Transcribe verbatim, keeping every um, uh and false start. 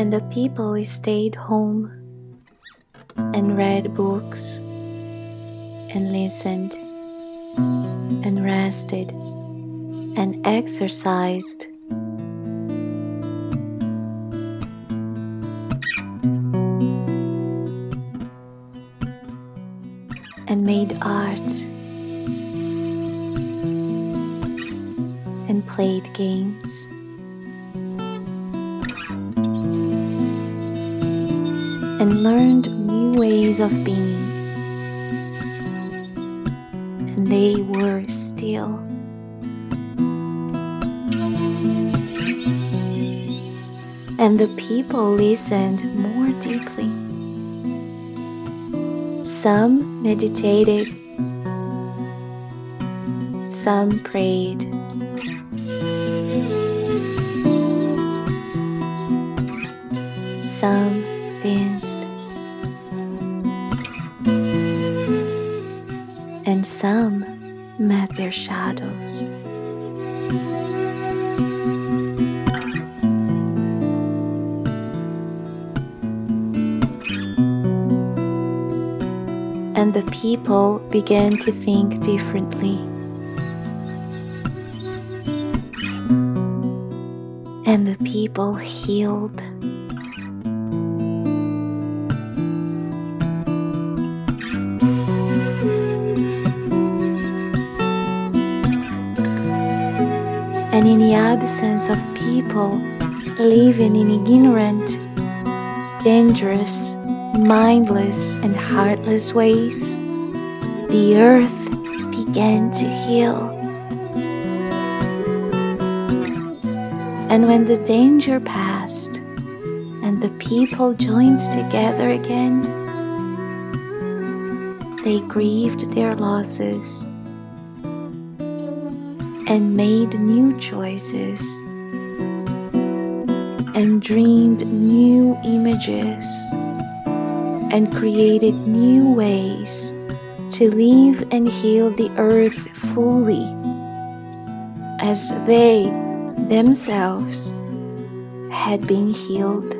and the people stayed home and read books and listened and rested and exercised. And made art and played games and learned new ways of being, and they were still. And the people listened more deeply. Some meditated, some prayed, some danced, and some met their shadows. And the people began to think differently. And the people healed. And in the absence of people living in ignorant, dangerous, mindless and heartless ways, the earth began to heal. And when the danger passed and the people joined together again, they grieved their losses and made new choices and dreamed new images and created new ways to live and heal the earth fully, as they themselves had been healed.